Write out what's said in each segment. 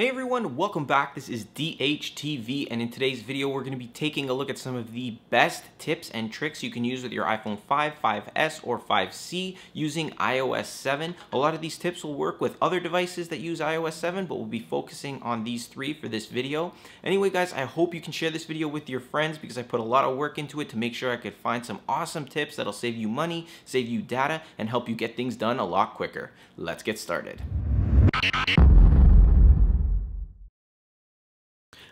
Hey everyone, welcome back. This is DHTV, and in today's video we're going to be taking a look at some of the best tips and tricks you can use with your iPhone 5, 5S, or 5C using iOS 7. A lot of these tips will work with other devices that use iOS 7, but we'll be focusing on these three for this video. Anyway guys, I hope you can share this video with your friends because I put a lot of work into it to make sure I could find some awesome tips that'll save you money, save you data, and help you get things done a lot quicker. Let's get started.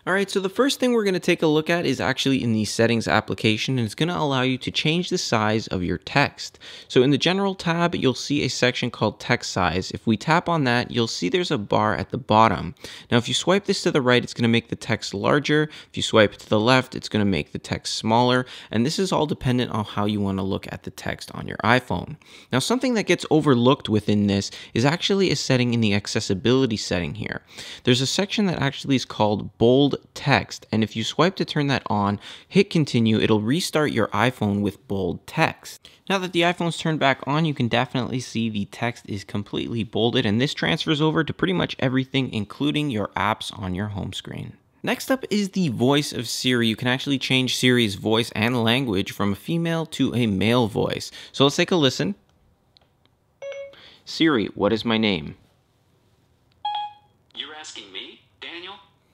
Alright, so the first thing we're going to take a look at is actually in the settings application, and it's going to allow you to change the size of your text. So in the general tab, you'll see a section called text size. If we tap on that, you'll see there's a bar at the bottom. Now if you swipe this to the right, it's going to make the text larger. If you swipe it to the left, it's going to make the text smaller. And this is all dependent on how you want to look at the text on your iPhone. Now something that gets overlooked within this is actually a setting in the accessibility setting here. There's a section that actually is called bold text, and if you swipe to turn that on, hit continue, it'll restart your iPhone with bold text. Now that the iPhone's turned back on, you can definitely see the text is completely bolded, and this transfers over to pretty much everything, including your apps on your home screen. Next up is the voice of Siri. You can actually change Siri's voice and language from a female to a male voice. So let's take a listen. Siri, what is my name? You're asking me?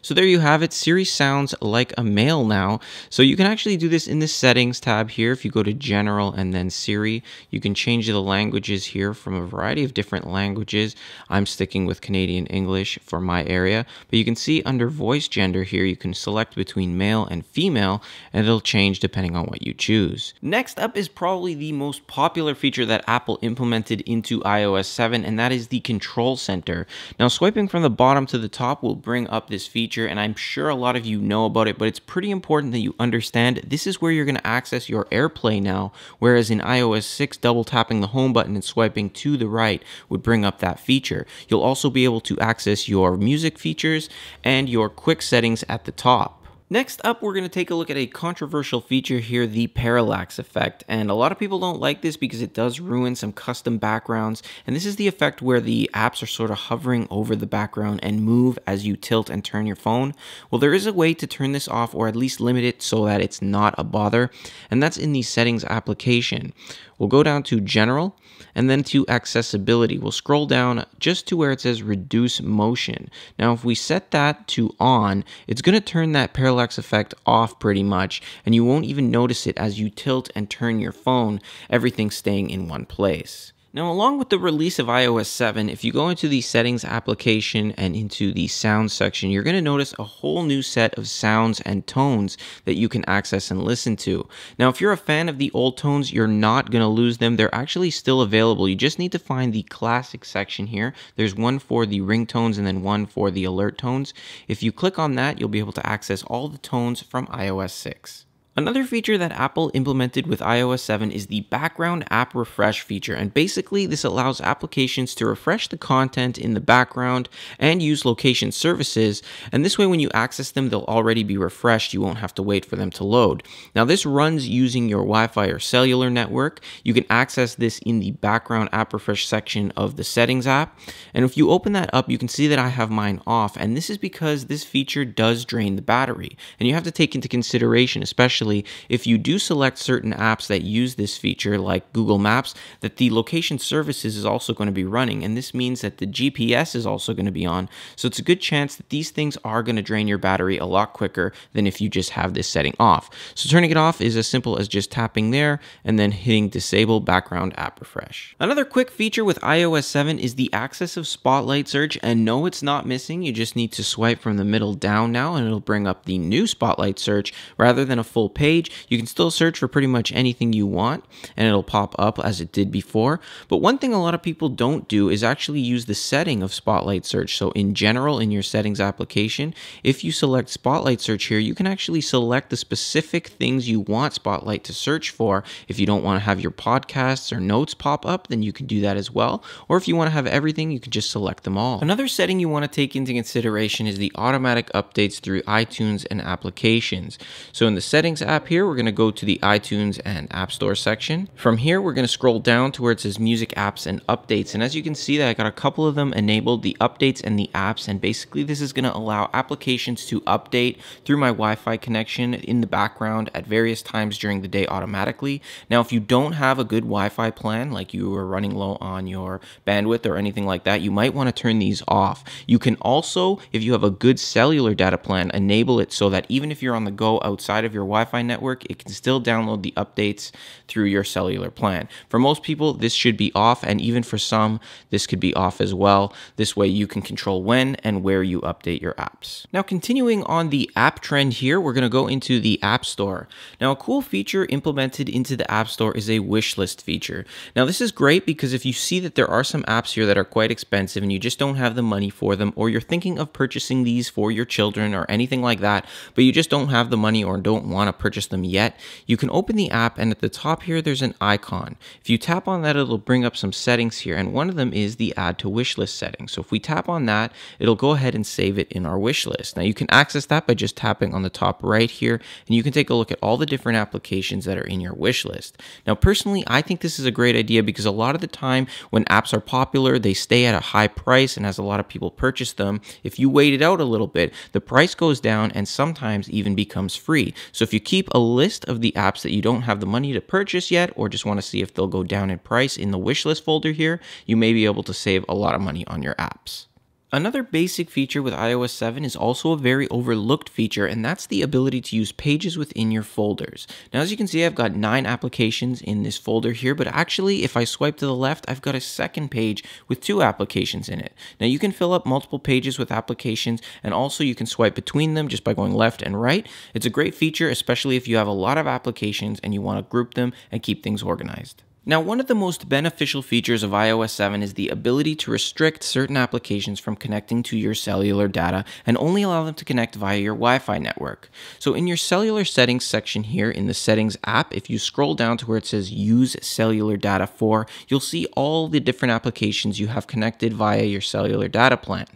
So there you have it, Siri sounds like a male now. So you can actually do this in the settings tab here. If you go to general and then Siri, you can change the languages here from a variety of different languages. I'm sticking with Canadian English for my area, but you can see under voice gender here, you can select between male and female, and it'll change depending on what you choose. Next up is probably the most popular feature that Apple implemented into iOS 7, and that is the control center. Now swiping from the bottom to the top will bring up this feature, and I'm sure a lot of you know about it, but it's pretty important that you understand this is where you're going to access your AirPlay now, whereas in iOS 6, double tapping the home button and swiping to the right would bring up that feature. You'll also be able to access your music features and your quick settings at the top. Next up, we're going to take a look at a controversial feature here, the parallax effect. And a lot of people don't like this because it does ruin some custom backgrounds. And this is the effect where the apps are sort of hovering over the background and move as you tilt and turn your phone. Well, there is a way to turn this off, or at least limit it so that it's not a bother. And that's in the settings application. We'll go down to general and then to accessibility. We'll scroll down just to where it says reduce motion. Now, if we set that to on, it's going to turn that parallax effect off pretty much, and you won't even notice it as you tilt and turn your phone, everything staying in one place. Now, along with the release of iOS 7, if you go into the settings application and into the sound section, you're going to notice a whole new set of sounds and tones that you can access and listen to. Now, if you're a fan of the old tones, you're not going to lose them. They're actually still available. You just need to find the classic section here. There's one for the ringtones and then one for the alert tones. If you click on that, you'll be able to access all the tones from iOS 6. Another feature that Apple implemented with iOS 7 is the background app refresh feature, and basically this allows applications to refresh the content in the background and use location services, and this way when you access them they'll already be refreshed, you won't have to wait for them to load. Now this runs using your Wi-Fi or cellular network. You can access this in the background app refresh section of the settings app, and if you open that up you can see that I have mine off, and this is because this feature does drain the battery, and you have to take into consideration, especially if you do select certain apps that use this feature like Google Maps, that the location services is also going to be running, and this means that the GPS is also going to be on, so it's a good chance that these things are going to drain your battery a lot quicker than if you just have this setting off. So turning it off is as simple as just tapping there and then hitting disable background app refresh. Another quick feature with iOS 7 is the access of Spotlight search, and no, it's not missing. You just need to swipe from the middle down now and it'll bring up the new Spotlight search rather than a full page. You can still search for pretty much anything you want and it'll pop up as it did before, but one thing a lot of people don't do is actually use the setting of Spotlight search. So in general, in your settings application, if you select Spotlight search here, you can actually select the specific things you want Spotlight to search for. If you don't want to have your podcasts or notes pop up, then you can do that as well, or if you want to have everything, you can just select them all. Another setting you want to take into consideration is the automatic updates through iTunes and applications. So in the settings Things app here, we're going to go to the iTunes and App Store section. From here, we're going to scroll down to where it says Music Apps and Updates. And as you can see that I got a couple of them enabled, the updates and the apps. And basically this is going to allow applications to update through my Wi-Fi connection in the background at various times during the day automatically. Now, if you don't have a good Wi-Fi plan, like you are running low on your bandwidth or anything like that, you might want to turn these off. You can also, if you have a good cellular data plan, enable it so that even if you're on the go outside of your Wi-Fi network, it can still download the updates through your cellular plan. For most people, this should be off, and even for some, this could be off as well. This way you can control when and where you update your apps. Now, continuing on the app trend here, we're going to go into the App Store. Now, a cool feature implemented into the App Store is a wish list feature. Now, this is great because if you see that there are some apps here that are quite expensive and you just don't have the money for them, or you're thinking of purchasing these for your children or anything like that, but you just don't have the money or don't want to purchase them yet, you can open the app, and at the top here, there's an icon. If you tap on that, it'll bring up some settings here, and one of them is the add to wish list setting. So if we tap on that, it'll go ahead and save it in our wish list. Now you can access that by just tapping on the top right here, and you can take a look at all the different applications that are in your wish list. Now, personally, I think this is a great idea because a lot of the time when apps are popular, they stay at a high price, and as a lot of people purchase them, if you wait it out a little bit, the price goes down and sometimes even becomes free. So if you keep a list of the apps that you don't have the money to purchase yet, or just want to see if they'll go down in price in the wish list folder here, you may be able to save a lot of money on your apps. Another basic feature with iOS 7 is also a very overlooked feature, and that's the ability to use pages within your folders. Now, as you can see, I've got 9 applications in this folder here, but actually, if I swipe to the left, I've got a second page with 2 applications in it. Now, you can fill up multiple pages with applications, and also you can swipe between them just by going left and right. It's a great feature, especially if you have a lot of applications and you want to group them and keep things organized. Now, one of the most beneficial features of iOS 7 is the ability to restrict certain applications from connecting to your cellular data and only allow them to connect via your Wi-Fi network. So in your cellular settings section here in the settings app, if you scroll down to where it says use cellular data for, you'll see all the different applications you have connected via your cellular data plan.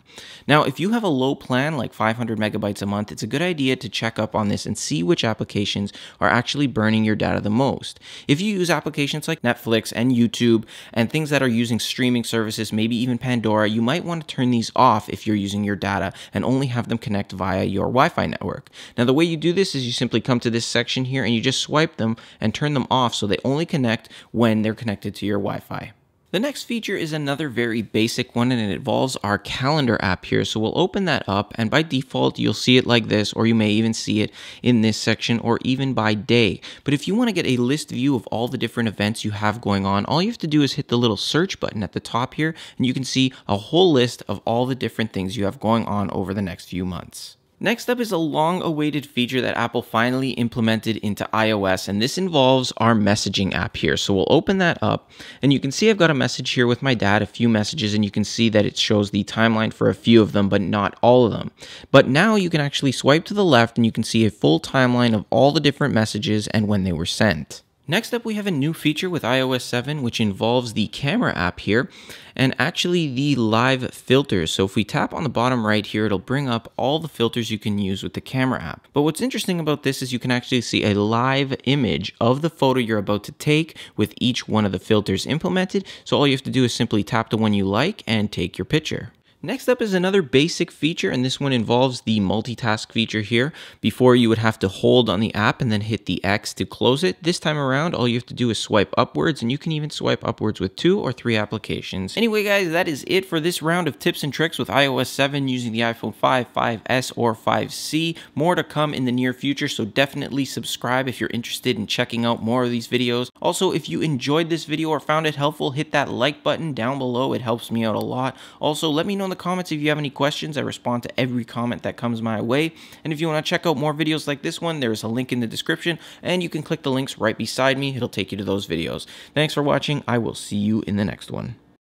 Now, if you have a low plan like 500 megabytes a month, it's a good idea to check up on this and see which applications are actually burning your data the most. If you use applications like Netflix and YouTube and things that are using streaming services, maybe even Pandora, you might want to turn these off if you're using your data and only have them connect via your Wi-Fi network. Now, the way you do this is you simply come to this section here and you just swipe them and turn them off so they only connect when they're connected to your Wi-Fi. The next feature is another very basic one, and it involves our calendar app here. So we'll open that up, and by default, you'll see it like this, or you may even see it in this section or even by day. But if you want to get a list view of all the different events you have going on, all you have to do is hit the little search button at the top here, and you can see a whole list of all the different things you have going on over the next few months. Next up is a long-awaited feature that Apple finally implemented into iOS, and this involves our messaging app here. So we'll open that up, and you can see I've got a message here with my dad, a few messages, and you can see that it shows the timeline for a few of them, but not all of them. But now you can actually swipe to the left, and you can see a full timeline of all the different messages and when they were sent. Next up, we have a new feature with iOS 7, which involves the camera app here, and actually the live filters. So if we tap on the bottom right here, it'll bring up all the filters you can use with the camera app. But what's interesting about this is you can actually see a live image of the photo you're about to take with each one of the filters implemented. So all you have to do is simply tap the one you like and take your picture. Next up is another basic feature, and this one involves the multitask feature here. Before, you would have to hold on the app and then hit the X to close it. This time around, all you have to do is swipe upwards, and you can even swipe upwards with 2 or 3 applications. Anyway, guys, that is it for this round of tips and tricks with iOS 7 using the iPhone 5, 5S, or 5C. More to come in the near future, so definitely subscribe if you're interested in checking out more of these videos. Also, if you enjoyed this video or found it helpful, hit that like button down below. It helps me out a lot. Also, let me know in the comments if you have any questions. I respond to every comment that comes my way, and if you want to check out more videos like this one, there's a link in the description, and you can click the links right beside me. It'll take you to those videos. Thanks for watching. I will see you in the next one.